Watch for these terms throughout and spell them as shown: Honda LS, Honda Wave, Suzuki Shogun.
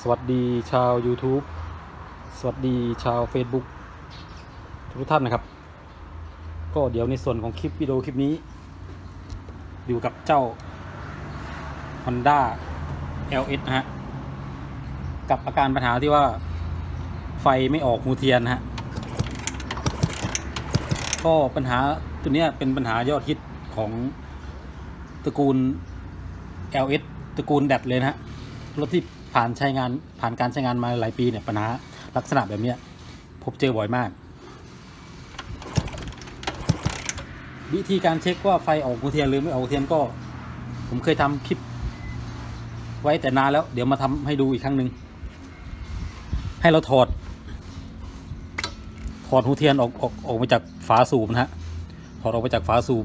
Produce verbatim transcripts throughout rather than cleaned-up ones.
สวัสดีชาว YouTube สวัสดีชาว Facebook ทุกท่านนะครับก็เดี๋ยวในส่วนของคลิปวิดีโอคลิปนี้อยู่กับเจ้า Honda แอล เอส นะฮะกับอาการปัญหาที่ว่าไฟไม่ออกหูเทียนฮะก็ปัญหาตัวนี้เป็นปัญหายอดฮิตของตระกูล แอล เอส ตระกูลแดดเลยนะฮะรถที่ผ่านใช้งานผ่านการใช้งานมาหลายปีเนี่ยปัญหาลักษณะแบบนี้พบเจอบ่อยมากวิธีการเช็คว่าไฟออกหูเทียนหรือไม่ออกหูเทียนก็ผมเคยทำคลิปไว้แต่นานแล้วเดี๋ยวมาทำให้ดูอีกครั้งหนึ่งให้เราถอดถอดหูเทียนออกออกออกมาจากฝาสูบนะฮะถอดออกไปจากฝาสูบ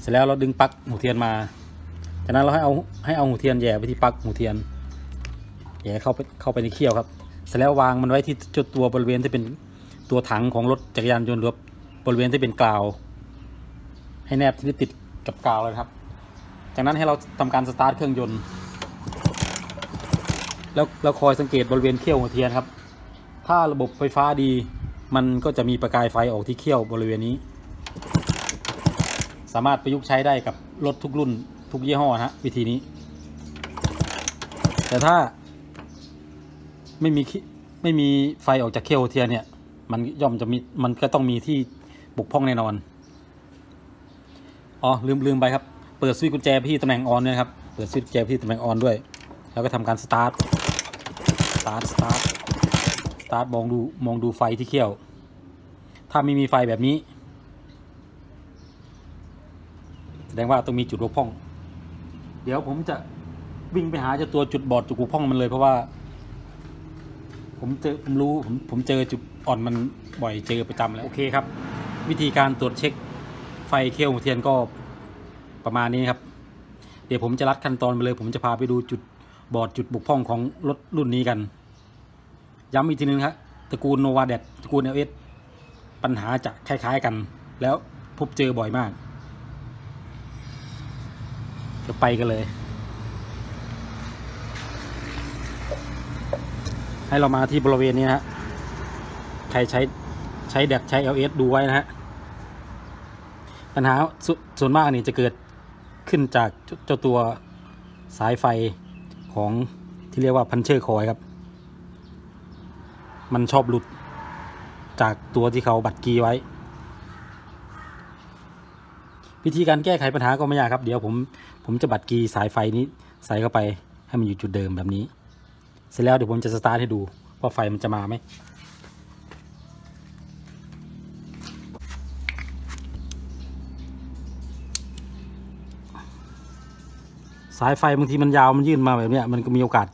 เสร็จแล้วเราดึงปลั๊กหูเทียนมาจากนั้นเราให้เอาให้เอาหูเทียนแย่ไปที่ปลั๊กหูเทียนแย่เข้าไปเข้าไปในเขี้ยวครับเสร็จแล้ววางมันไว้ที่จุดตัวบริเวณที่เป็นตัวถังของรถจักรยานยนต์หรือบริเวณที่เป็นกาวให้แนบที่ติดกับกาวเลยครับจากนั้นให้เราทำการสตาร์ทเครื่องยนต์แล้วเราคอยสังเกตบริเวณเขี้ยวหูเทียนครับถ้าระบบไฟฟ้าดีมันก็จะมีประกายไฟออกที่เขี้ยวบริเวณนี้สามารถประยุกต์ใช้ได้กับรถทุกรุ่นทุกยี่ห้อนะฮะวิธีนี้แต่ถ้าไม่มีไม่มีไฟออกจากเขี้ยวเทียนเนี่ยมันย่อมจะมีมันก็ต้องมีที่บกพร่องแน่นอนอ๋อลืมลืมไปครับเปิดสวิตช์กุญแจที่ตำแหน่งออนด้วยครับเปิดสวิตช์กุญแจที่ตำแหน่งออนด้วยแล้วก็ทำการสตาร์ทสตาร์ทสตาร์ทสตาร์ทมองดูมองดูไฟที่เขี้ยวถ้าไม่มีไฟแบบนี้แสดงว่าต้องมีจุดบกพร่องเดี๋ยวผมจะวิ่งไปหาเจ้าตัวจุดบอดจุดบกพร่องมันเลยเพราะว่าผมเจอผมรู้ผมผมเจอจุดอ่อนมันบ่อยเจอประจำแล้วโอเคครับวิธีการตรวจเช็คไฟเขี้ยวหูเทียนก็ประมาณนี้ครับเดี๋ยวผมจะลัดขั้นตอนไปเลยผมจะพาไปดูจุดบอดจุดบกพร่องของรถรุ่นนี้กันย้ำอีกทีนึงครับตระกูลโนวาเดตตระกูล แอล เอส ปัญหาจะคล้ายๆกันแล้วพบเจอบ่อยมากจะไปกันเลยให้เรามาที่บริเวณนี้นะฮะใครใช้ใช้แดกใช้ แอล เอส ดูไว้นะฮะปัญหา ส, ส่วนมากนี่จะเกิดขึ้นจากเจ้าตัวสายไฟของที่เรียกว่าพันเชอร์คอยครับมันชอบหลุดจากตัวที่เขาบัดกีไว้วิธีการแก้ไขปัญหาก็ไม่ยากครับเดี๋ยวผมผมจะบัดกีสายไฟนี้ใส่เข้าไปให้มันอยู่จุดเดิมแบบนี้เสร็จแล้วเดี๋ยวผมจะสตาร์ทให้ดูว่าไฟมันจะมาไหมสายไฟบางทีมันยาวมันยื่นมาแบบนี้มันก็มีโอกาส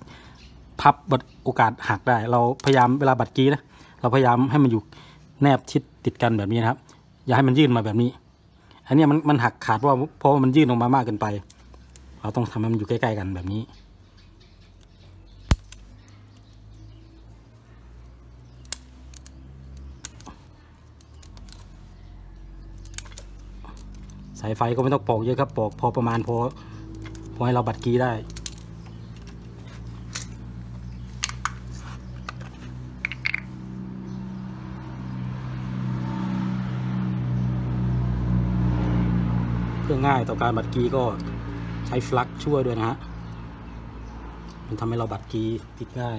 พับโอกาสหักได้เราพยายามเวลาบัดกีนะเราพยายามให้มันอยู่แนบชิดติดกันแบบนี้นะครับอย่าให้มันยื่นมาแบบนี้อันนี้มันมันหักขาดว่าเพราะมันยื่นออกมามากเกินไปเราต้องทำให้มันอยู่ใกล้ๆกันแบบนี้สายไฟก็ไม่ต้องปอกเยอะครับปอกพอประมาณพอพอให้เราบัดกีได้เพื่อง่ายต่อการบัดกีก็ใช้ฟลักช่วยด้วยนะฮะมันทำให้เราบัดกีติดง่าย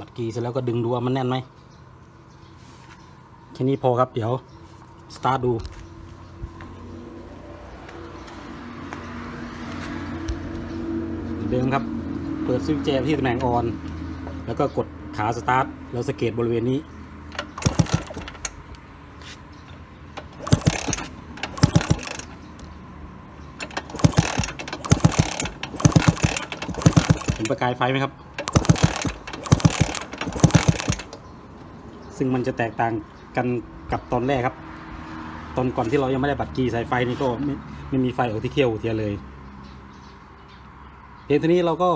บัดกีเสร็จแล้วก็ดึงดูว่ามันแน่นไหมแค่นี้พอครับเดี๋ยวสตาร์ทดู เดิมครับเปิดซิปแจมที่ตำแหน่งออนแล้วก็กดขาสตาร์ทแล้วสเกตบริเวณนี้เห็นประกายไฟไหมครับซึ่งมันจะแตกต่างกันกับตอนแรกครับตอนก่อนที่เรายังไม่ได้บัดกีสายไฟนี่ก็ไม่ไม่มีไฟออกที่เขี้ยวเทียเลยเพียงเท่านี้เราก็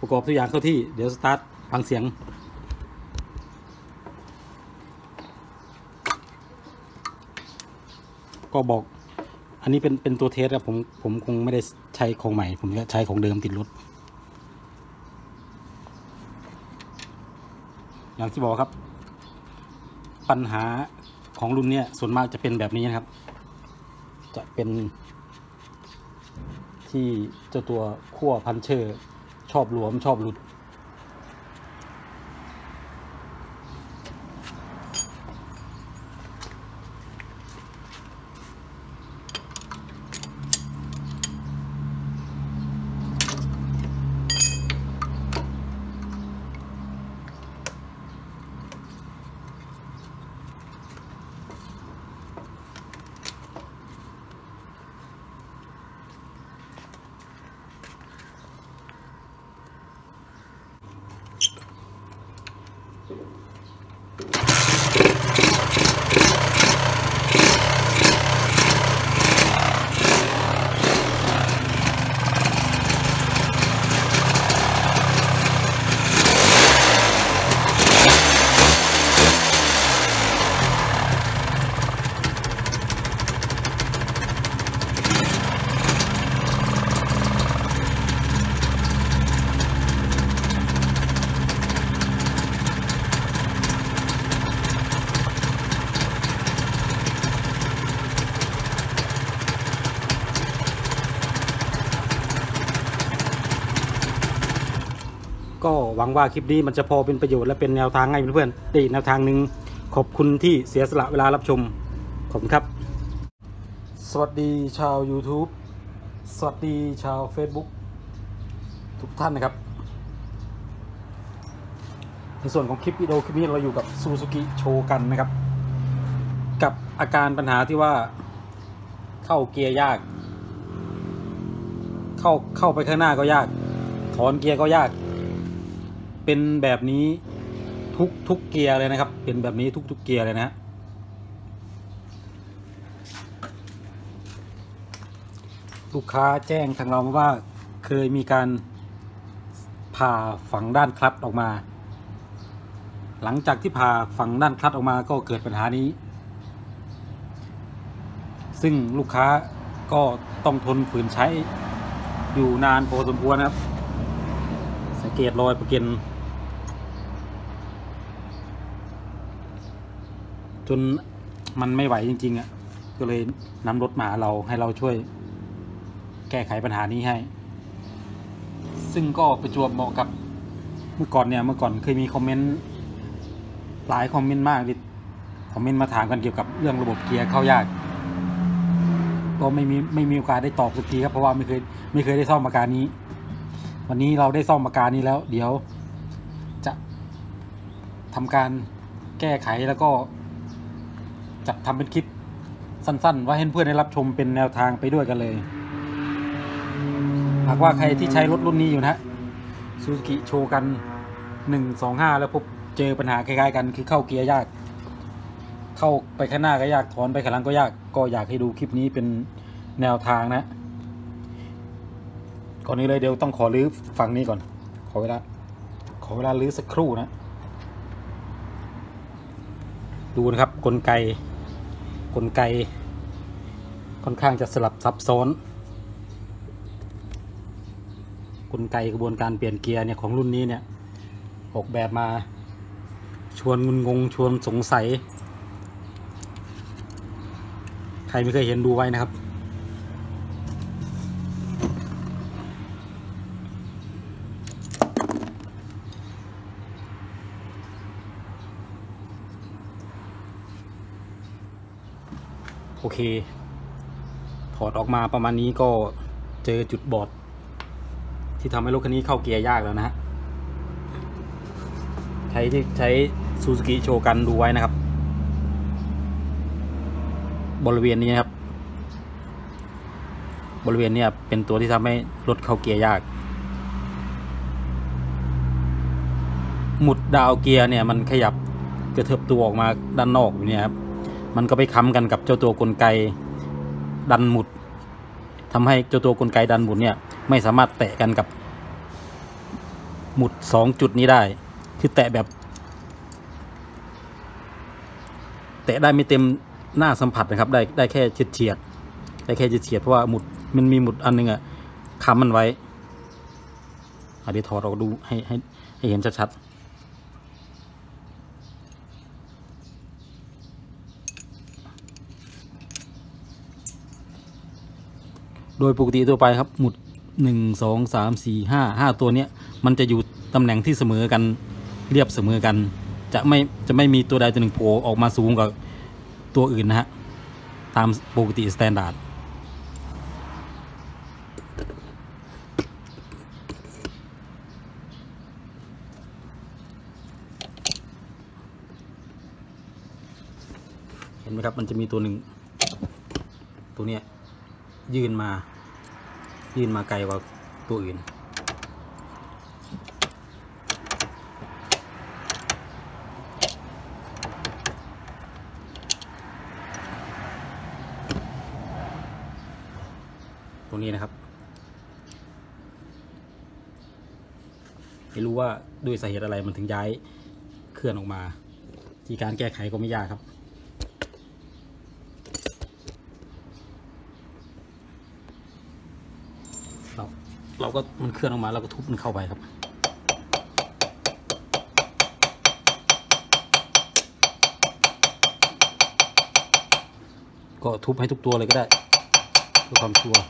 ประกอบทุกอย่างเข้าที่เดี๋ยวสตาร์ทฟังเสียงก็บอกอันนี้เป็นเป็นตัวเทสครับผมผมคงไม่ได้ใช้ของใหม่ผมก็ใช้ของเดิมติดรถอย่างที่บอกครับปัญหาของรุ่นนี้ส่วนมากจะเป็นแบบนี้นะครับจะเป็นที่เจ้าตัวขั้วพันเชอร์ชอบหลวมชอบหลุดก็หวังว่าคลิปนี้มันจะพอเป็นประโยชน์และเป็นแนวทางให้เพื่อนๆได้แนวทางหนึ่งขอบคุณที่เสียสละเวลารับชมขอบคุณครับสวัสดีชาว YouTube สวัสดีชาว Facebook ทุกท่านนะครับในส่วนของคลิปวิดีโอคลิปนี้เราอยู่กับ Suzuki โชกันนะครับกับอาการปัญหาที่ว่าเข้าเกียร์ยากเข้าเข้าไปข้างหน้าก็ยากถอนเกียร์ก็ยากเป็นแบบนี้ทุกทุกเกียร์เลยนะครับเป็นแบบนี้ทุกทุกเกียร์เลยนะลูกค้าแจ้งทางเรามาว่าเคยมีการผ่าฝั่งด้านคลัตช์ออกมาหลังจากที่ผ่าฝั่งด้านคลัตช์ออกมาก็เกิดปัญหานี้ซึ่งลูกค้าก็ต้องทนฝืนใช้อยู่นานพอสมควรนะครับสังเกตรอยประเก็นจนมันไม่ไหวจริงๆอ่ะก็เลยนำรถมาเราให้เราช่วยแก้ไขปัญหานี้ให้ซึ่งก็ประจวบเหมาะกับเมื่อก่อนเนี่ยเมื่อก่อนเคยมีคอมเมนต์หลายคอมเมนต์มากที่คอมเมนต์มาถามกันเกี่ยวกับเรื่องระบบเกียร์เข้ายากก็ไม่มีไม่มีโอกาสได้ตอบสักทีครับเพราะว่าไม่เคยไม่เคยได้ซ่อมอาการนี้วันนี้เราได้ซ่อมอาการนี้แล้วเดี๋ยวจะทำการแก้ไขแล้วก็จัดทำเป็นคลิปสั้นๆไว้ให้เพื่อนได้รับชมเป็นแนวทางไปด้วยกันเลยหากว่าใครที่ใช้รถรุ่นนี้อยู่นะฮะ Suzuki โชกัน หนึ่ง สอง ห้า แล้วพบเจอปัญหาคล้ายๆกันคือเข้าเกียร์ยากเข้าไปข้างหน้าก็ยากถอนไปข้างหลังก็ยากก็อยากให้ดูคลิปนี้เป็นแนวทางนะก่อนนี้เลยเดี๋ยวต้องขอรื้อฝั่งนี้ก่อนขอเวลาขอเวลารื้อสักครู่นะดูนะครับกลไกกลไกค่อนข้างจะสลับซับซ้อนกลไกกระบวนการเปลี่ยนเกียร์เนี่ยของรุ่นนี้เนี่ยออกแบบมาชวนงุนงงชวนสงสัยใครไม่เคยเห็นดูไว้นะครับโอเคถอดออกมาประมาณนี้ก็เจอจุดบอด ที่ทำให้รถคันนี้เข้าเกียร์ยากแล้วนะฮะใช้ที่ใช้ซูซูกิโชกันดูไว้นะครับบริเวณนี้ครับบริเวณนี้เป็นตัวที่ทำให้รถเข้าเกียร์ยากหมุดดาวเกียร์เนี่ยมันขยับกระเถิบตัวออกมาด้านนอกอยู่เนี่ยครับมันก็ไปค้ำกันกับเจ้าตัวกลไกดันหมุดทำให้เจ้าตัวกลไกดันหมุดเนี่ยไม่สามารถแตะกันกับหมุดสองจุดนี้ได้คือแตะแบบแตะได้ไม่เต็มหน้าสัมผัสนะครับได้ได้แค่เฉียดเฉียดได้แค่เฉียดเฉียดเพราะว่าหมุดมันมีหมุดอันนึงอะค้ำมันไว้เดี๋ยวถอดออกดูให้ให้ให้เห็นชัดๆโดยปกติตัวไปครับหมุดหนึ่ง สอง สาม สี่ ห้า ห้าตัวเนี้ยมันจะอยู่ตำแหน่งที่เสมอกันเรียบเสมอกันจะไม่จะไม่มีตัวใดตัวหนึ่งโผล่ออกมาสูงกว่าตัวอื่นนะฮะตามปกติสแตนดาร์ดเห็นไหมครับมันจะมีตัวหนึ่งตัวเนี้ยยืนมายืนมาไกลกว่าตัวอื่นตรงนี้นะครับไม่รู้ว่าด้วยสาเหตุอะไรมันถึงย้ายเคลื่อนออกมาที่การแก้ไขก็ไม่ยากครับเราก็มันเคลื่อนออกมาเราก็ทุบมันเข้าไปครับก็ทุบให้ทุกตัวเลยก็ได้เพื่อความชัวร์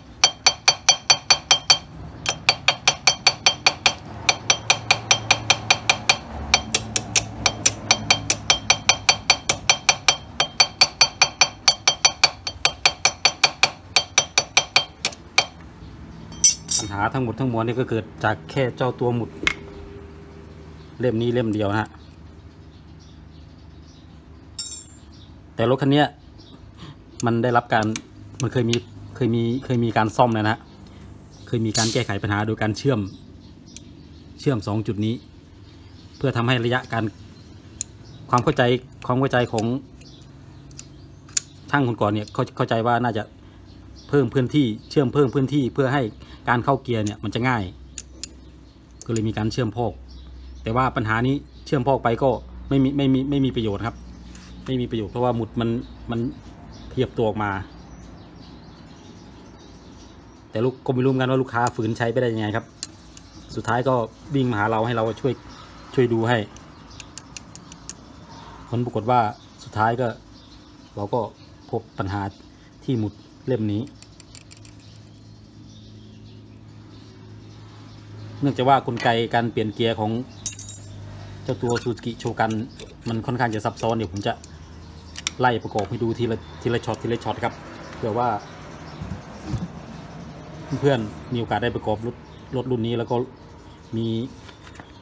ปัญหาทั้งหมดทั้งมวลนี่ก็เกิดจากแค่เจ้าตัวหมุดเล่มนี้เล่มเดียวนะฮะแต่รถคันนี้มันได้รับการมันเคยมีเคยมีเคยมีการซ่อมเลยนะเคยมีการแก้ไขปัญหาโดยการเชื่อมเชื่อมสองจุดนี้เพื่อทำให้ระยะการความเข้าใจความเข้าใจของช่างคนก่อนเนี่ยเข้าใจว่าน่าจะเพิ่มพื้นที่เชื่อมเพิ่มพื้นที่เพื่อให้การเข้าเกียร์เนี่ยมันจะง่ายก็เลยมีการเชื่อมพอกแต่ว่าปัญหานี้เชื่อมพอกไปก็ไม่มีไม่มีไม่มีประโยชน์ครับไม่มีประโยชน์เพราะว่าหมุดมันมันเทียบตัวออกมาแต่ลูกก็ไม่รู้กันว่าลูกค้าฝืนใช้ไปได้ยังไงครับสุดท้ายก็วิ่งมาหาเราให้เราช่วยช่วยดูให้ผลปรากฏว่าสุดท้ายก็เราก็พบปัญหาที่หมุดเล่มนี้เนื่องจากว่ากลไกการเปลี่ยนเกียร์ของเจ้าตัวซูซูกิโชกันมันค่อนข้างจะซับซ้อนเดี๋ยวผมจะไล่ประกอบให้ดูทีละทีละช็อตทีละช็อตครับเผื่อว่าเพื่อนๆมีโอกาสได้ประกอบรถรถรุ่นนี้แล้วก็มี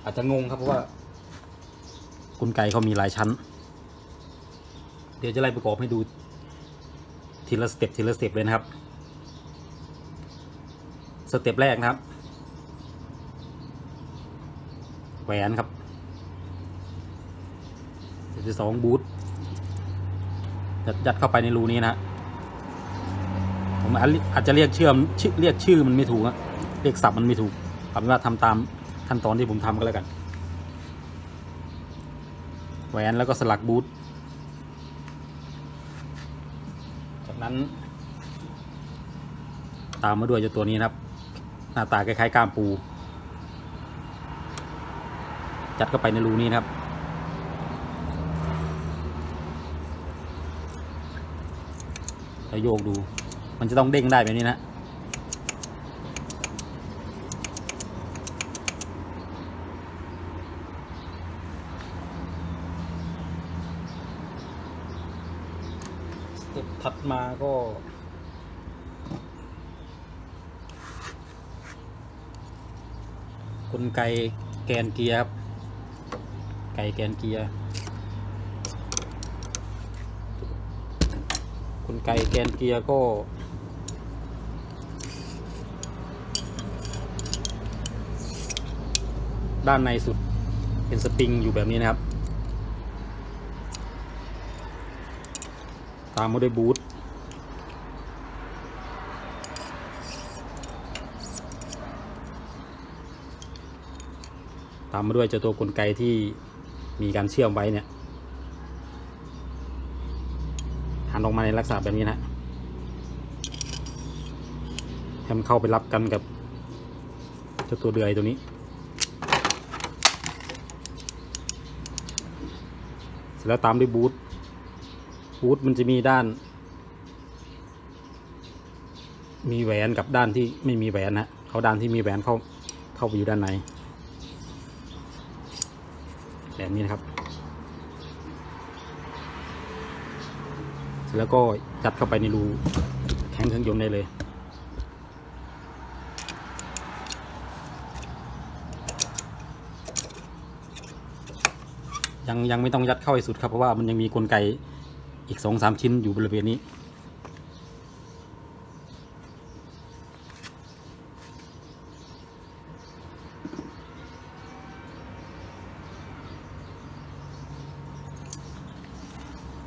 อาจจะงงครับเพราะว่ากลไกเขามีหลายชั้นเดี๋ยวจะไล่ประกอบให้ดูทีละสเต็ปทีละสเต็ปเลยนะครับสเต็ปแรกนะครับแหวนครับสเต็ปที่สองบูทยัดเข้าไปในรูนี้นะผมอาจจะเรียกเชื่อมเรียกชื่อมันไม่ถูกนะเรียกศัพท์มันไม่ถูกเอาเป็นว่าทำตามขั้นตอนที่ผมทำก็แล้วกันแหวนแล้วก็สลักบูทนั้นตามมาด้วยเจ้าตัวนี้นะครับหน้าตาคล้ายๆก้ามปูจัดเข้าไปในรูนี้นะครับแล้วโยกดูมันจะต้องเด้งได้แบบนี้นะถัดมาก็ กลไกแกนเกียร์ครับไกแกนเกียร์กลไกแกนเกียร์ก็ด้านในสุดเป็นสปริงอยู่แบบนี้นะครับตามมาด้วยบูทตามมาด้วยเจ้าตัวกลไกที่มีการเชื่อมไว้เนี่ยหันออกมาในลักษณะแบบนี้นะให้มันเข้าไปรับกันกับเจ้าตัวเดือยตัวนี้เสร็จแล้วตามด้วยบูทบูทมันจะมีด้านมีแหวนกับด้านที่ไม่มีแหวนนะเอาด้านที่มีแหวนเข้าเข้าไปอยู่ด้านในแบบนี้นะครับแล้วก็จัดเข้าไปในรูแข้งเครื่องยนต์ได้เลยยังยังไม่ต้องยัดเข้าให้สุดครับเพราะว่ามันยังมีกลไกอีก สองถึงสาม ชิ้นอยู่บริเวณนี้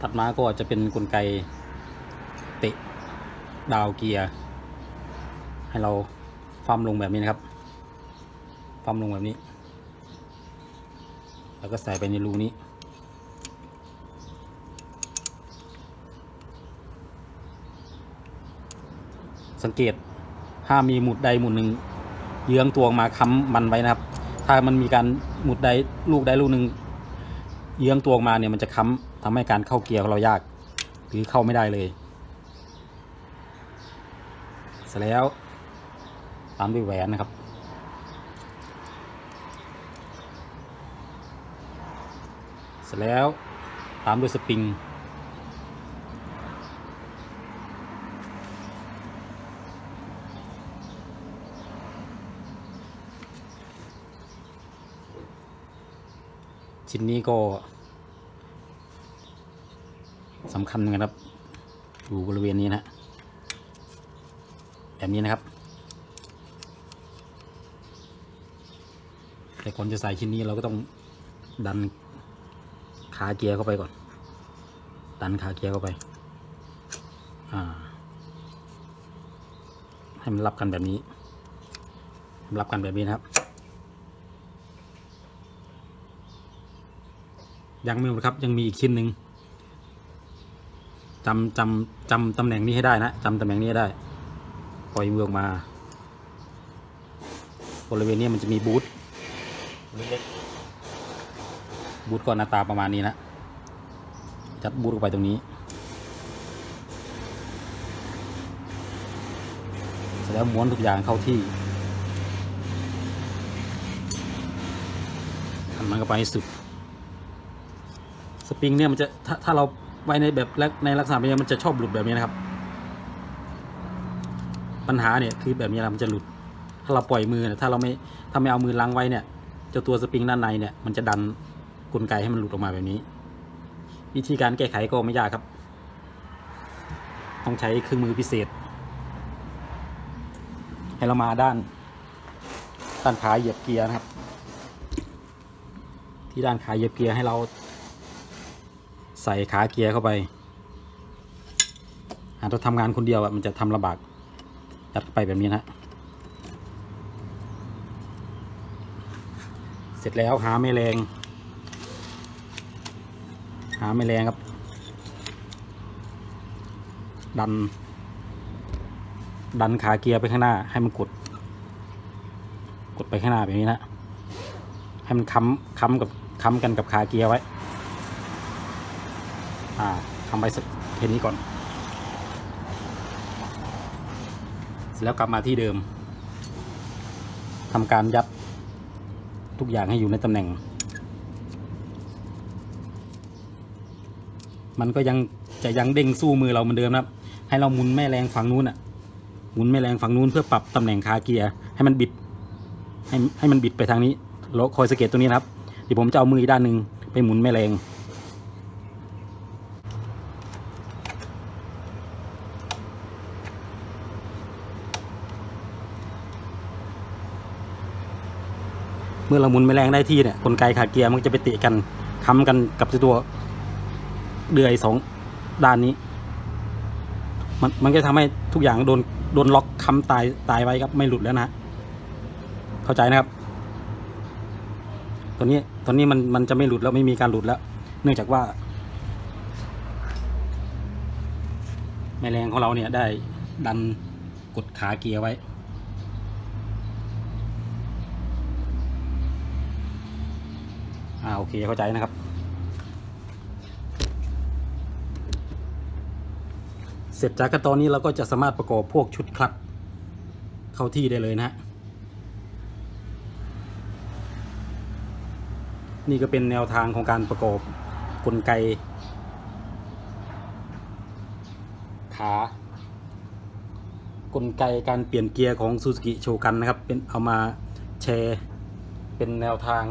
ถัดมาก็จะเป็นกลไกเตะดาวเกียร์ให้เราฟั่มลงแบบนี้นะครับฟั่มลงแบบนี้แล้วก็ใส่ไปในรูนี้สังเกตถ้ามีหมุดใดหมุดหนึ่งเยื้องตัวมาค้ำมันไว้นะครับถ้ามันมีการหมุดใดลูกใดลูกหนึ่งเยื้องตัวมาเนี่ยมันจะค้ำทำให้การเข้าเกียร์ของเรายากหรือเข้าไม่ได้เลยเสร็จแล้วตามด้วยแหวนนะครับเสร็จแล้วตามด้วยสปริงชิ้นนี้ก็สำคัญนะครับอยู่บริเวณนี้นะแบบนี้นะครับแต่ก่อนจะใส่ชิ้นนี้เราก็ต้องดันขาเกียร์เข้าไปก่อนดันขาเกียร์เข้าไปอ่าให้มันรับกันแบบนี้รับกันแบบนี้นะครับยังไม่หมดครับยังมีอีกชิ้นหนึ่งจำจำจำตำแหน่งนี้ให้ได้นะจำตำแหน่งนี้ได้ปล่อยมือออกมาบริเวณนี้มันจะมีบูทบูทก้อนหน้าตาประมาณนี้นะจัดบูทลงไปตรงนี้เสร็จแล้วม้วนทุกอย่างเข้าที่ทำมันก็ไปสุดสปริงเนี่ยมันจะถ้าถ้าเราไว้ในแบบในลักษณะแบบนี้มันจะชอบหลุดแบบนี้นะครับปัญหาเนี่ยคือแบบนี้นะมันจะหลุดถ้าเราปล่อยมือเนี่ยถ้าเราไม่ถ้าไม่เอามือล้างไว้เนี่ยเจ้าตัวสปริงด้านในเนี่ยมันจะดันกลไกให้มันหลุดออกมาแบบนี้วิธีการแก้ไขก็ไม่ยากครับต้องใช้เครื่องมือพิเศษให้เรามาด้านด้านขาเหยียบเกียร์นะครับที่ด้านขาเหยียบเกียร์ให้เราใส่ขาเกียร์เข้าไปอาจจะทำงานคนเดียวอะมันจะทำลำบากยัดไปแบบนี้นะเสร็จแล้วหาแม่แรงหาแม่แรงครับดันดันขาเกียร์ไปข้างหน้าให้มันกดกดไปข้างหน้าแบบนี้นะให้มันค้ำค้ำกับค้ำกันกับขาเกียร์ไว้ทำไปสักแค่นี้ก่อนเสร็จแล้วกลับมาที่เดิมทำการยัดทุกอย่างให้อยู่ในตำแหน่งมันก็ยังจะยังเด้งสู้มือเราเหมือนเดิมนะครับให้เราหมุนแม่แรงฝั่งนู้นอ่ะหมุนแม่แรงฝั่งนู้นเพื่อปรับตำแหน่งขาเกียร์ให้มันบิด ให้ให้มันบิดไปทางนี้แล้วคอยสังเกตตัวนี้นะครับเดี๋ยวผมจะเอามือด้านหนึ่งไปหมุนแม่แรงเมื่อเราหมุนแม่แรงได้ที่เนี่ยกลไกขาเกียร์มันจะไปเตะกันค้ำกันกับตัวเดือยสองด้านนี้มันมันก็ทำให้ทุกอย่างโดนโดนล็อกค้ำตายตายไว้ครับไม่หลุดแล้วนะเข้าใจนะครับตัวนี้ตัวนี้มันมันจะไม่หลุดแล้วไม่มีการหลุดแล้วเนื่องจากว่าแม่แรงของเราเนี่ยได้ดันกดขาเกียร์ไว้อ่าโอเคเข้าใจนะครับเสร็จจากขั้นตอนนี้เราก็จะสามารถประกอบพวกชุดคลัตช์เข้าที่ได้เลยนะฮะนี่ก็เป็นแนวทางของการประกอบกลไกขากลไกการเปลี่ยนเกียร์ของ Suzuki Shogun นะครับเป็นเอามาแชร์เป็นแนวทาง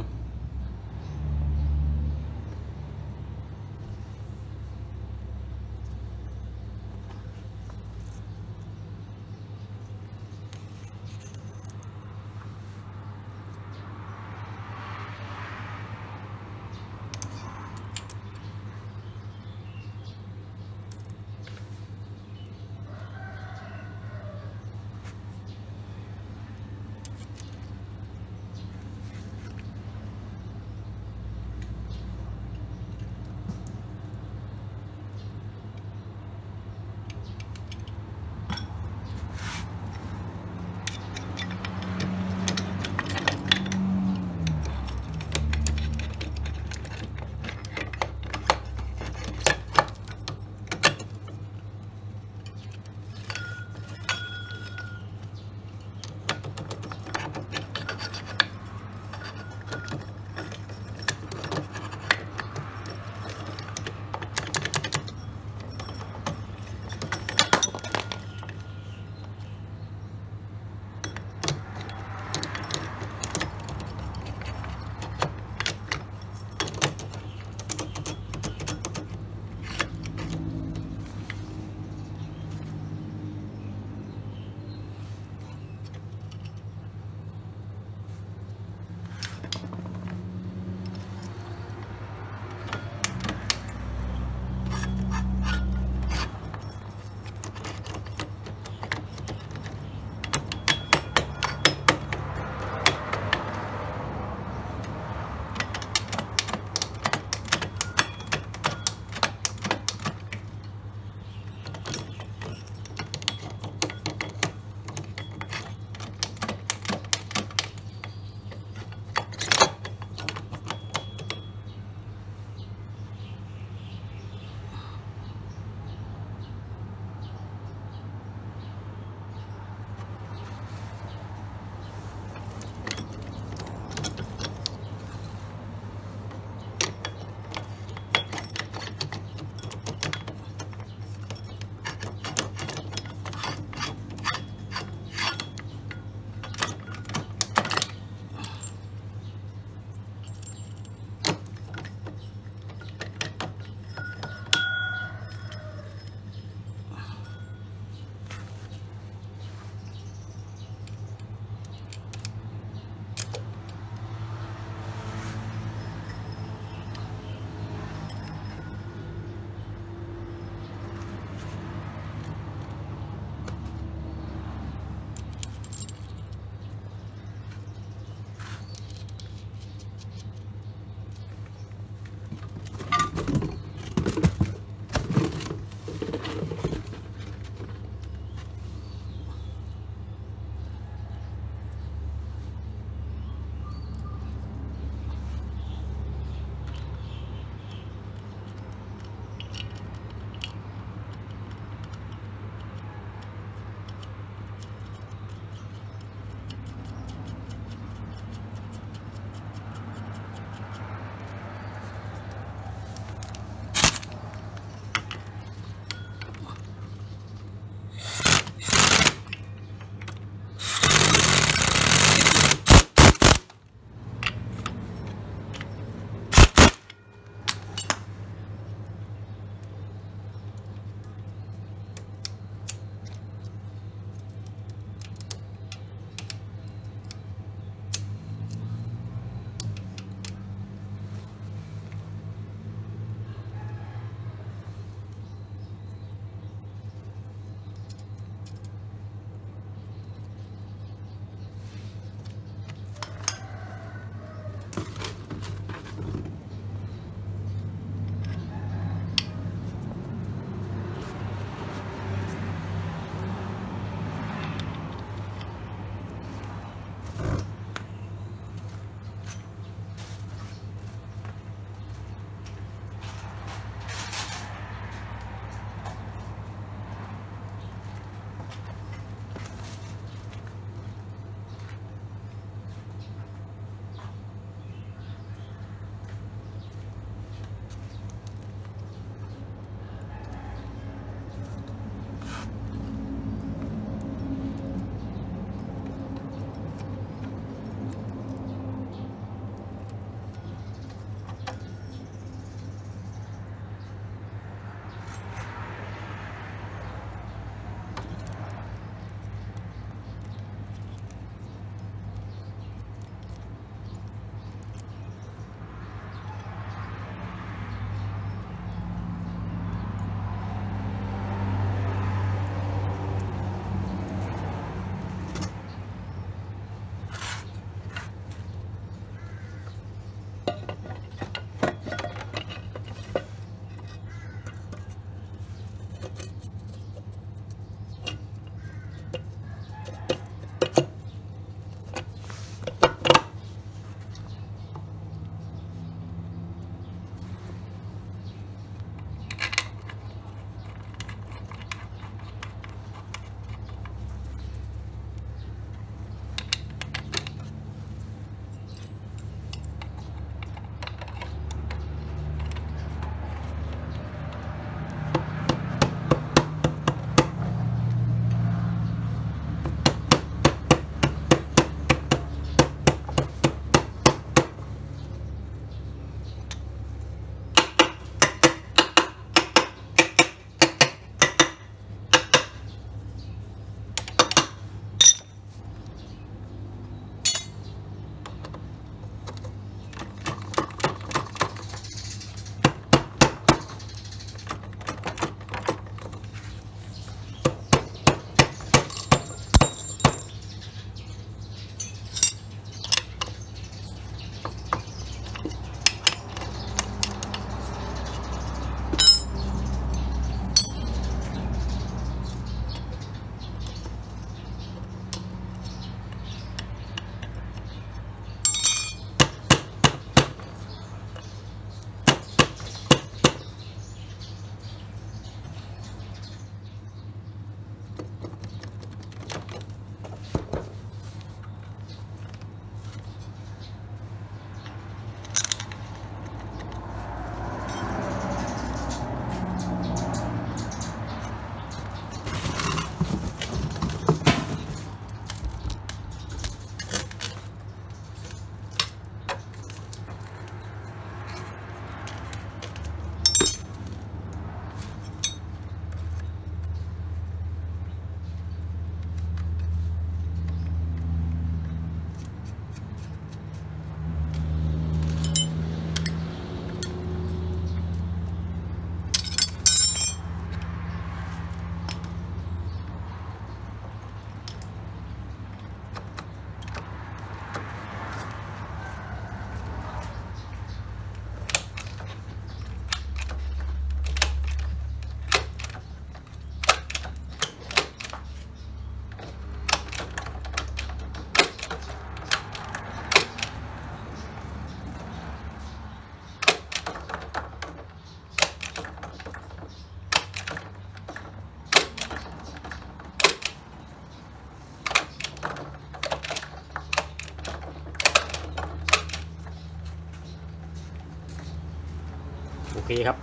เคครับ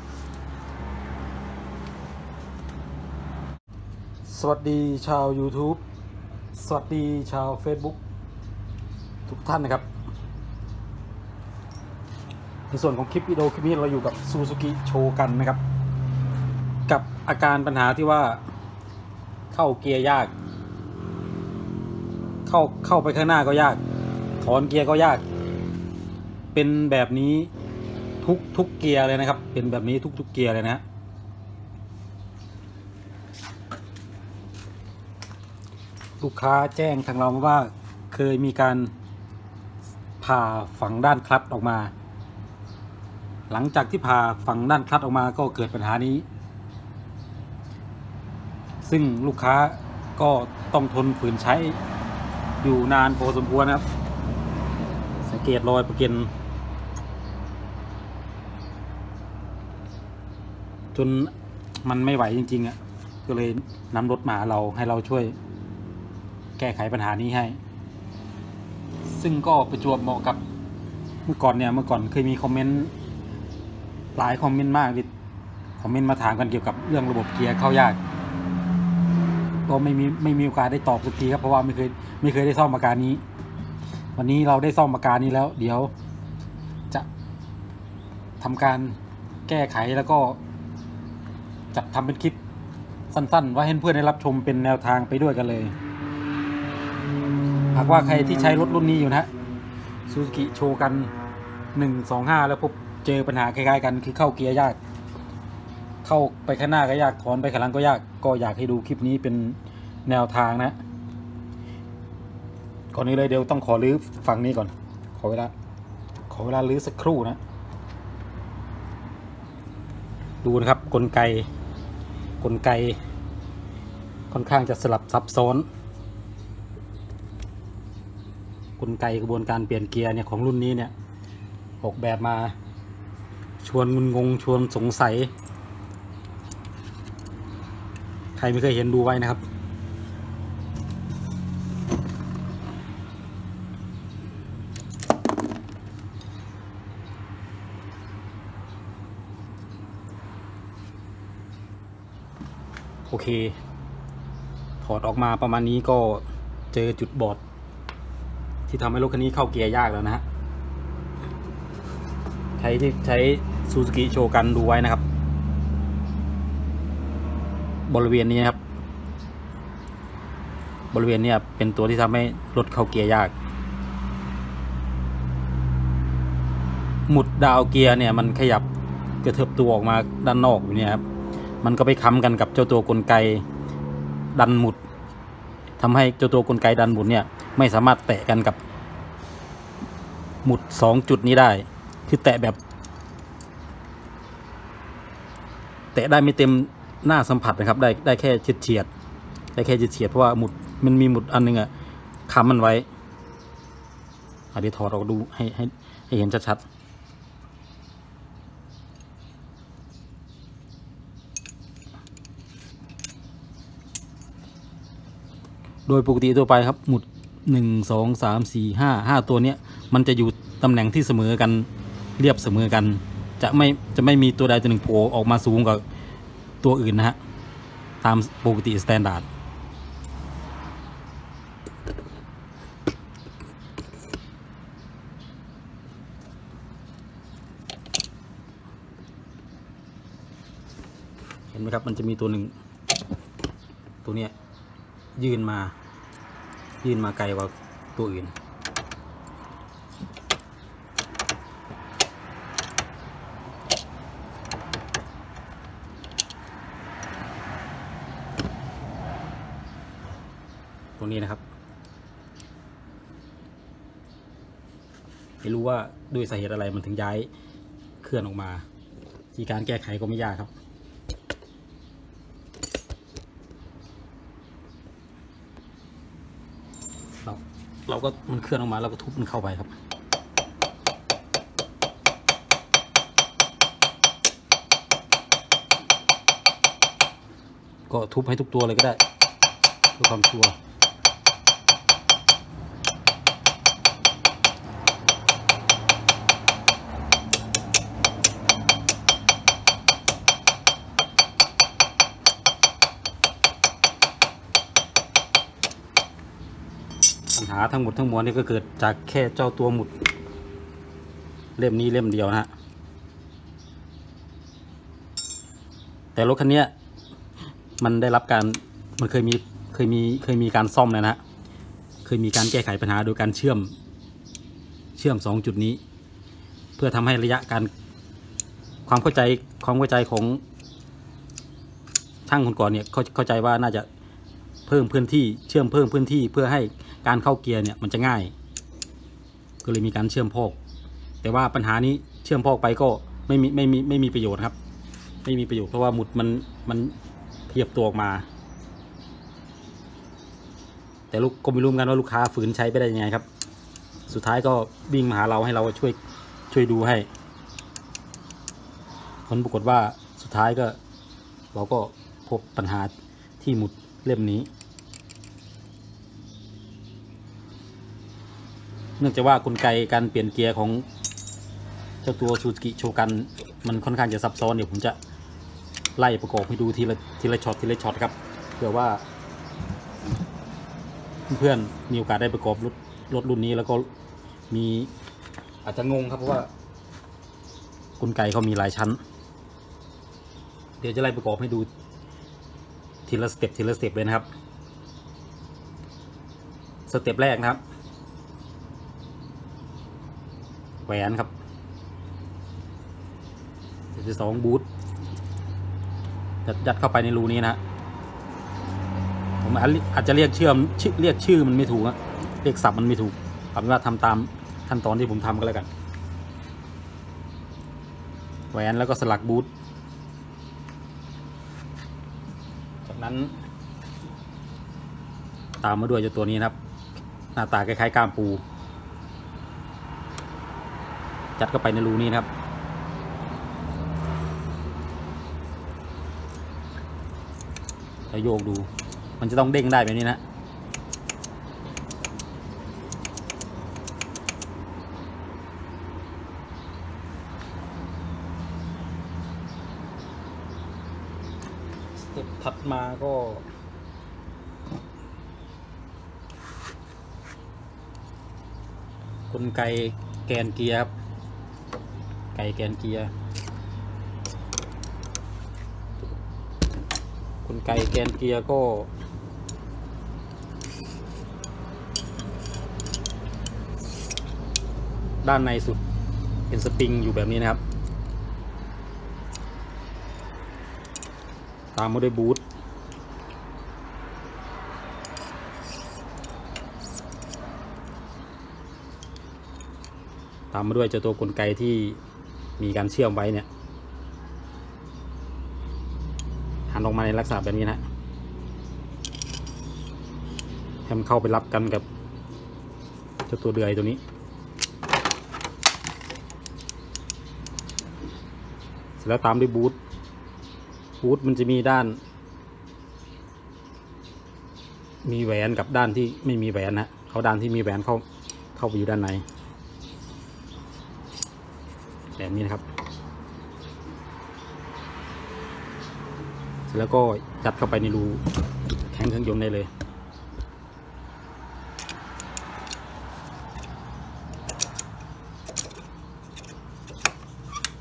สวัสดีชาว YouTube สวัสดีชาว Facebook ทุกท่านนะครับในส่วนของคลิปวิดีโอคลิปนี้เราอยู่กับ Suzuki โชกันนะครับกับอาการปัญหาที่ว่าเข้าเกียร์ยากเข้าเข้าไปข้างหน้าก็ยากถอนเกียร์ก็ยากเป็นแบบนี้ทุกทุกเกียร์เลยนะครับเป็นแบบนี้ทุกทุกเกียร์เลยนะลูกค้าแจ้งทางเรามาว่าเคยมีการผ่าฝั่งด้านคลัตช์ออกมาหลังจากที่ผ่าฝั่งด้านคลัตช์ออกมาก็เกิดปัญหานี้ซึ่งลูกค้าก็ต้องทนฝืนใช้อยู่นานพอสมควรนะครับสังเกตรอยประเก็นจนมันไม่ไหวจริงๆอ่ะก็เลยนำรถมาเราให้เราช่วยแก้ไขปัญหานี้ให้ซึ่งก็ประจวบเหมาะกับเมื่อก่อนเนี่ยเมื่อก่อนเคยมีคอมเมนต์หลายคอมเมนต์มากที่คอมเมนต์มาถามกันเกี่ยวกับเรื่องระบบเกียร์เข้ายากก็ไม่มีไม่มีโอกาสได้ตอบสักทีครับเพราะว่าไม่เคยไม่เคยได้ซ่อมอาการนี้วันนี้เราได้ซ่อมอาการนี้แล้วเดี๋ยวจะทำการแก้ไขแล้วก็จัดทำเป็นคลิปสั้นๆว่าให้เพื่อนได้รับชมเป็นแนวทางไปด้วยกันเลยหากว่าใครที่ใช้รถรุ่นนี้อยู่นะ Suzuki โชกันหนึ่ง สอง ห้าแล้วพบเจอปัญหาคล้ายๆกันคือเข้าเกียร์ยากเข้าไปข้างหน้าก็ยากถอนไปข้างหลังก็ยากก็อยากให้ดูคลิปนี้เป็นแนวทางนะก่อนนี้เลยเดี๋ยวต้องขอรื้อฝั่งนี้ก่อนขอเวลาขอเวลารื้อสักครู่นะดูนะครับกลไกกลไกค่อนข้างจะสลับซับซ้อนกลไกกระบวนการเปลี่ยนเกียร์เนี่ยของรุ่นนี้เนี่ยออกแบบมาชวนงุนงงชวนสงสัยใครไม่เคยเห็นดูไว้นะครับโอเคถอดออกมาประมาณนี้ก็เจอจุดบอดที่ทำให้รถคันนี้เข้าเกียร์ยากแล้วนะฮะใช้ที่ใช้ Suzuki โชกันดูไว้นะครับบริเวณนี้ครับบริเวณนี้เป็นตัวที่ทำให้รถเข้าเกียร์ยากหมุดดาวเกียร์เนี่ยมันขยับกระเถิบตัวออกมาด้านนอกอยู่เนี่ยครับมันก็ไปค้ำกันกับเจ้าตัวกลไกดันหมุดทำให้เจ้าตัวกลไกดันหมุดเนี่ยไม่สามารถแตะกันกับหมุดสองจุดนี้ได้คือแตะแบบแตะได้ไม่เต็มหน้าสัมผัสนะครับได้ได้แค่เฉียดเฉียดได้แค่เฉียดเฉียดเพราะว่าหมุดมันมีหมุดอันนึงอะค้ำมันไว้เดี๋ยวถอดออกดูให้ให้ให้เห็นชัดๆโดยปกติตัวไปครับหมุดหนึ่ง สอง สาม สี่ ห้า ห้าตัวเนี้ยมันจะอยู่ตำแหน่งที่เสมอกันเรียบเสมอกันจะไม่จะไม่มีตัวใดตัวหนึ่งโผล่ออกมาสูงกว่าตัวอื่นนะฮะตามปกติสแตนดาร์ดเห็นไหมครับมันจะมีตัวหนึ่งตัวเนี้ยยืนมายืนมาไกลกว่าตัวอื่นตรงนี้นะครับไม่รู้ว่าด้วยสาเหตุอะไรมันถึงย้ายเคลื่อนออกมาที่การแก้ไขก็ไม่ยากครับเราก็มันเคลื่อนออกมาเราก็ทุบมันเข้าไปครับก็ทุบให้ทุกตัวเลยก็ได้เพื่อความชัวร์ ปัญหาทั้งหมดทั้งมวลนี่ก็เกิดจากแค่เจ้าตัวหมุดเล่มนี้เล่มเดียวนะฮะแต่รถคันนี้มันได้รับการมันเคยมีเคยมีเคยมีการซ่อมเลยนะฮะเคยมีการแก้ไขปัญหาโดยการเชื่อมเชื่อมสองจุดนี้เพื่อทำให้ระยะการความเข้าใจความเข้าใจของช่างคนก่อนเนี่ยเข้าใจว่าน่าจะเพิ่มพื้นที่เชื่อมเพิ่มพื้นที่เพื่อให้การเข้าเกียร์เนี่ยมันจะง่ายก็เลยมีการเชื่อมพอกแต่ว่าปัญหานี้เชื่อมพอกไปก็ไม่มีไม่มีไม่มีประโยชน์ครับไม่มีประโยชน์เพราะว่าหมุดมันมันเทียบตัวออกมาแต่ลูกก็ไม่รู้กันว่าลูกค้าฝืนใช้ไปได้ยังไงครับสุดท้ายก็วิ่งมาหาเราให้เราช่วยช่วยดูให้ผลปรากฏว่าสุดท้ายก็เราก็พบปัญหาที่หมุดเล่มนี้เนื่องจากว่ากลไกการเปลี่ยนเกียร์ของเจ้าตัวซูซูกิโชกันมันค่อนข้างจะซับซ้อนเดี๋ยวผมจะไล่ประกอบให้ดูทีละทีละช็อตทีละช็อตครับเผื่อว่าเพื่อนๆมีโอกาสได้ประกอบรถรถรุ่นนี้แล้วก็มีอาจจะงงครับเพราะว่ากลไกเขามีหลายชั้นเดี๋ยวจะไล่ประกอบให้ดูทีละสเต็ปทีละสเต็ปเลยนะครับสเต็ปแรกนะครับแหวนครับสเต็ปที่สองบูทยัดเข้าไปในรูนี้นะผมอาจจะเรียกเชื่อมเรียกชื่อมันไม่ถูกนะเรียกศัพท์มันไม่ถูกเอาเป็นว่าทำตามขั้นตอนที่ผมทำก็แล้วกันแหวนแล้วก็สลักบูทจากนั้นตามมาด้วยเจ้าตัวนี้นะครับหน้าตาคล้ายๆก้ามปูจัดเข้าไปในรูนี้นะครับแล้วโยกดูมันจะต้องเด้งได้แบบนี้นะถัดมาก็กลไกแกนเกียร์ครับไกแกนเกียร์กลไกแกนเกียร์ก็ด้านในสุดเป็นสปริงอยู่แบบนี้นะครับตามมาด้วยบูทตามมาด้วยเจ้าตัวกลไกที่มีการเชื่อมไว้เนี่ยหันออกมาในลักษณะแบบนี้นะให้มันเข้าไปรับกันกับเจ้าตัวเดือยตัวนี้เสร็จแล้วตามด้วยบูทบูทมันจะมีด้านมีแหวนกับด้านที่ไม่มีแหวนนะเขาด้านที่มีแหวนเข้าเข้าไปอยู่ด้านในแบบนี้นะครับแล้วก็ยัดเข้าไปในรูแข้งเครื่องยนต์ได้เลย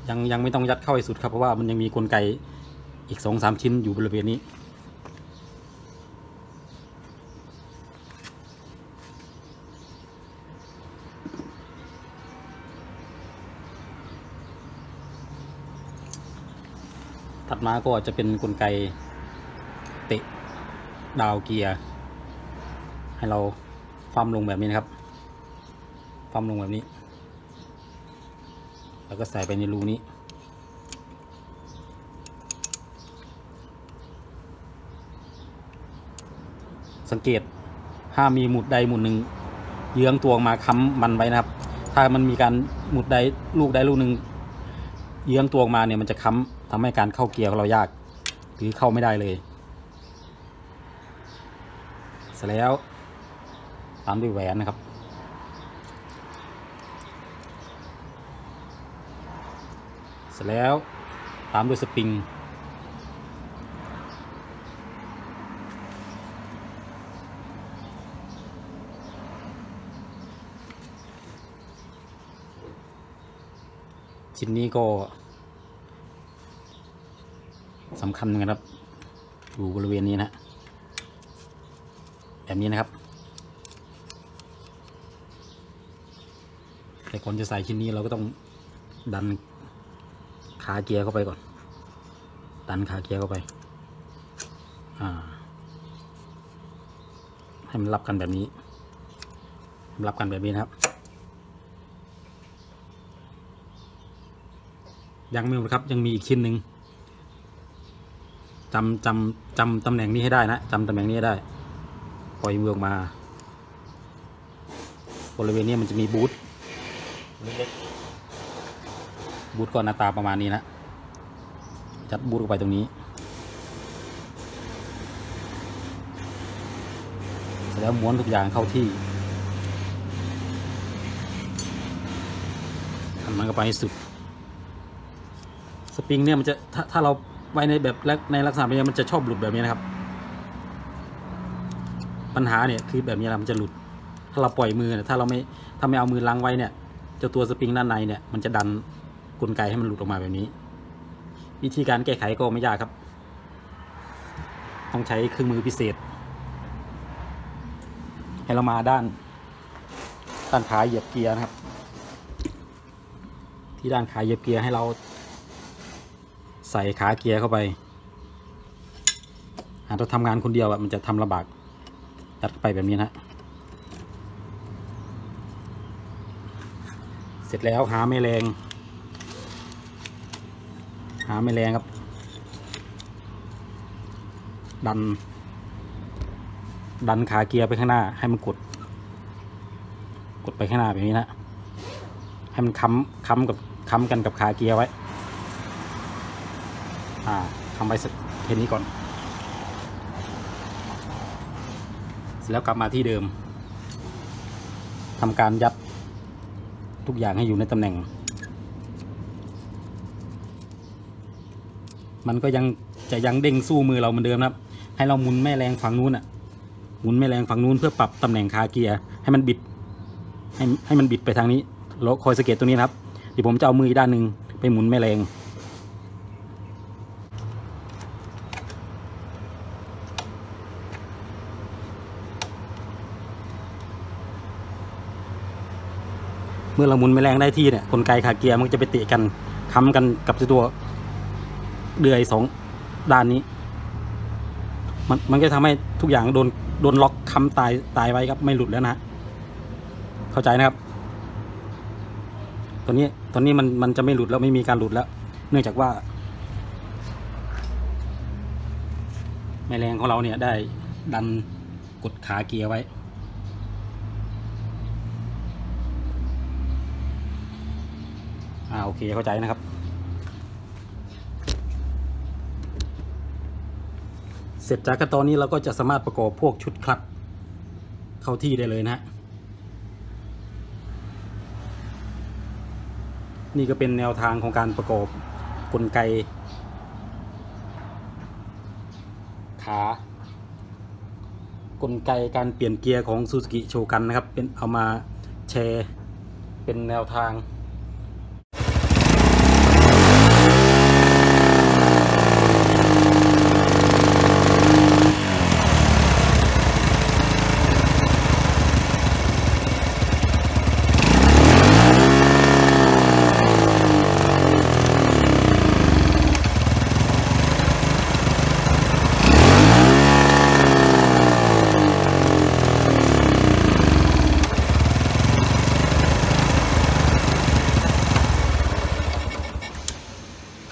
ยังยังไม่ต้องยัดเข้าให้สุดครับเพราะว่ามันยังมีกลไกอีก สองสาม ชิ้นอยู่บริเวณนี้ถัดมาก็จะเป็นกลไกเตะดาวเกียร์ให้เราฟั่มลงแบบนี้นะครับฟั่มลงแบบนี้แล้วก็ใส่ไปในรูนี้สังเกตห้ามมีหมุดใดหมุดหนึ่งเยื้องตัวมาค้ำมันไว้นะครับถ้ามันมีการหมุดใดลูกใดลูกหนึ่งเยื้องตัวมาเนี่ยมันจะค้ำทำให้การเข้าเกียร์ของเรายากหรือเข้าไม่ได้เลยเสร็จแล้วตามด้วยแหวนนะครับเสร็จแล้วตามด้วยสปริง ชิ้นนี้ก็สำคัญนะครับอยู่บริเวณนี้นะแบบนี้นะครับแต่ก่อนจะใส่ชิ้นนี้เราก็ต้องดันขาเกียร์เข้าไปก่อนดันขาเกียร์เข้าไปอ่าให้มันรับกันแบบนี้รับกันแบบนี้นะครับยังไม่หมดครับยังมีอีกชิ้นหนึ่งจำจำจำตำแหน่งนี้ให้ได้นะจำตำแหน่งนี้ได้ปล่อยมือออกมาบริเวณนี้มันจะมีบูทบูทก่อนหน้าตาประมาณนี้นะจัดบูทเข้าไปตรงนี้แล้วม้วนทุกอย่างเข้าที่ทำมันก็ไปให้สุดสปริงเนี่ยมันจะถ้าถ้าเราไว้ในแบบในลักษณะแบบนี้มันจะชอบหลุดแบบนี้นะครับปัญหาเนี่ยคือแบบนี้แหละมันจะหลุดถ้าเราปล่อยมือเนี่ยถ้าเราไม่ถ้าไม่เอามือล้างไว้เนี่ยเจ้าตัวสปริงด้านในเนี่ยมันจะดันกลไกให้มันหลุดออกมาแบบนี้วิธีการแก้ไขก็ไม่ยากครับต้องใช้เครื่องมือพิเศษให้เรามาด้านด้านขาเหยียบเกียร์นะครับที่ด้านขาเหยียบเกียร์ให้เราใส่ขาเกียร์เข้าไปหากเราทำงานคนเดียวอะมันจะทำลำบากจัดไปแบบนี้นะเสร็จแล้วหาแม่แรงหาแม่แรงครับดันดันขาเกียร์ไปข้างหน้าให้มันกดกดไปข้างหน้าแบบนี้นะให้มันค้ำค้ำกับค้ำกันกับขาเกียร์ไว้อ่าทำไปสักเท่านี้ก่อนเสร็จแล้วกลับมาที่เดิมทำการยัดทุกอย่างให้อยู่ในตำแหน่งมันก็ยังจะยังเด้งสู้มือเราเหมือนเดิมครับให้เราหมุนแม่แรงฝั่งนู้นอ่ะหมุนแม่แรงฝั่งนู้นเพื่อปรับตำแหน่งคาเกียร์ให้มันบิดให้ให้มันบิดไปทางนี้เราคอยสังเกตตรงนี้นะครับเดี๋ยวผมจะเอามืออีกด้านหนึ่งไปหมุนแม่แรงเมื่อเราหมุนแม่แรงได้ที่เนี่ยกลไกขาเกียร์มันจะไปเตะกันค้ำกันกับตัวเดือยสองด้านนี้มันมันก็ทำให้ทุกอย่างโดนโดนล็อกค้ำตายตายไว้ครับไม่หลุดแล้วนะเข้าใจนะครับตัวนี้ตัวนี้มันมันจะไม่หลุดแล้วไม่มีการหลุดแล้วเนื่องจากว่าแม่แรงของเราเนี่ยได้ดันกดขาเกียร์ไว้อ่าโอเคเข้าใจนะครับเสร็จจากขั้นตอนนี้เราก็จะสามารถประกอบพวกชุดคลัตช์เข้าที่ได้เลยนะฮะนี่ก็เป็นแนวทางของการประกอบกลไกขากลไกการเปลี่ยนเกียร์ของ Suzuki Shogun นะครับเป็นเอามาแชร์เป็นแนวทาง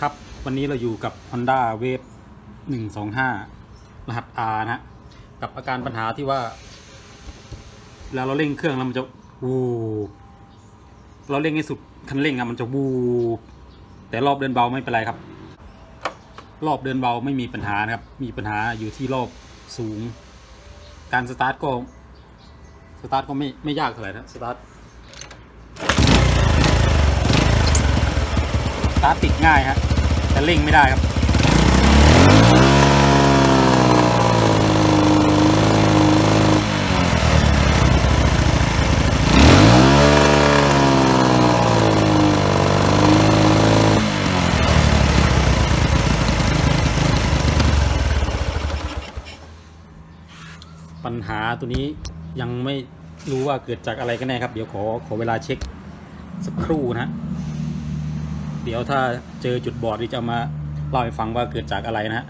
ครับวันนี้เราอยู่กับ Honda Wave หนึ่งสองห้ารหัส อาร์ นะฮะกับอาการปัญหาที่ว่าแล้วเราเร่งเครื่องแล้วมันจะวูบเราเร่งให้สุดคันเร่งอะมันจะวูบแต่รอบเดินเบาไม่เป็นไรครับรอบเดินเบาไม่มีปัญหานะครับมีปัญหาอยู่ที่รอบสูงการสตาร์ทก็สตาร์ทก็ไม่ไม่ยากเท่าไหร่นะสตาร์ทสตาร์ทติดง่ายฮะแต่เร่งไม่ได้ครับ ตัวนี้ยังไม่รู้ว่าเกิดจากอะไรกันแน่ครับเดี๋ยวขอขอเวลาเช็คสักครู่นะเดี๋ยวถ้าเจอจุดบอดจะมาเล่าให้ฟังว่าเกิดจากอะไรนะ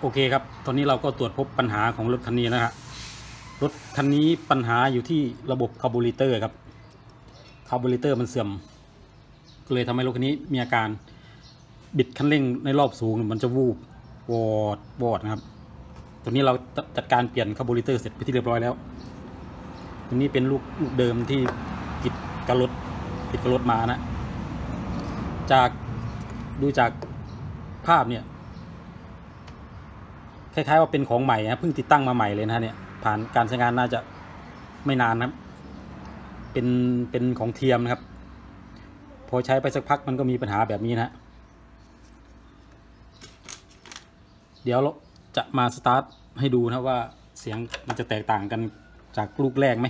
โอเคครับตอนนี้เราก็ตรวจพบปัญหาของรถคันนี้นะฮะรถคันนี้ปัญหาอยู่ที่ระบบคาร์บูเรเตอร์ครับคาร์บูเรเตอร์มันเสื่อมก็เลยทำให้รถคันนี้มีอาการบิดคันเร่งในรอบสูงมันจะวูบวอดวอดนะครับตัวนี้เราจัดการเปลี่ยนคาร์บูเรเตอร์เสร็จไปที่เรียบร้อยแล้วตัวนี้เป็นลูกลูกเดิมที่ติดกระรถติดกระรถมานะจากดูจากภาพเนี่ยคล้ายๆว่าเป็นของใหม่นะเพิ่งติดตั้งมาใหม่เลยนะเนี่ยผ่านการใช้งานน่าจะไม่นานนะครับเป็นเป็นของเทียมนะครับพอใช้ไปสักพักมันก็มีปัญหาแบบนี้นะเดี๋ยวเราจะมาสตาร์ทให้ดูนะว่าเสียงมันจะแตกต่างกันจากลูกแรกไหม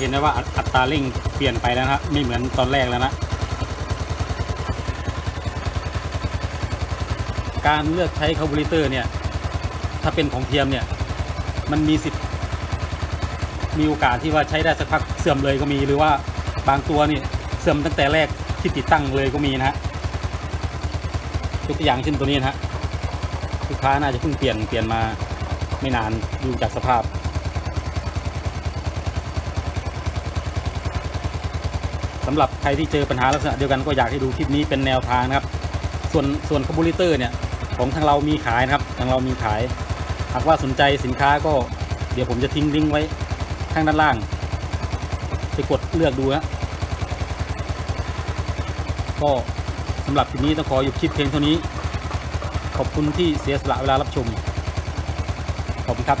เห็นได้ว่าอัตราเร่งเปลี่ยนไปแล้วนะไม่เหมือนตอนแรกแล้วนะการเลือกใช้คาร์บูเรเตอร์เนี่ยถ้าเป็นของเทียมเนี่ยมันมีสิทธิ์มีโอกาสที่ว่าใช้ได้สักพักเสื่อมเลยก็มีหรือว่าบางตัวนี่เสื่อมตั้งแต่แรกที่ติดตั้งเลยก็มีนะฮะยกตัวอย่างเช่นตัวนี้นะฮะลูกค้าน่าจะเพิ่งเปลี่ยนเปลี่ยนมาไม่นานดูจากสภาพสำหรับใครที่เจอปัญหาลักษณะเดียวกันก็อยากให้ดูคลิปนี้เป็นแนวทางนะครับส่วนส่วนคาร์บูเรเตอร์เนี่ยของทางเรามีขายนะครับทางเรามีขายหากว่าสนใจสินค้าก็เดี๋ยวผมจะทิ้งลิงก์ไว้ข้างด้านล่างไปกดเลือกดูนะก็สำหรับคลิปนี้ต้องขอหยุดคลิปเพียงเท่านี้ขอบคุณที่เสียสละเวลารับชมขอบคุณครับ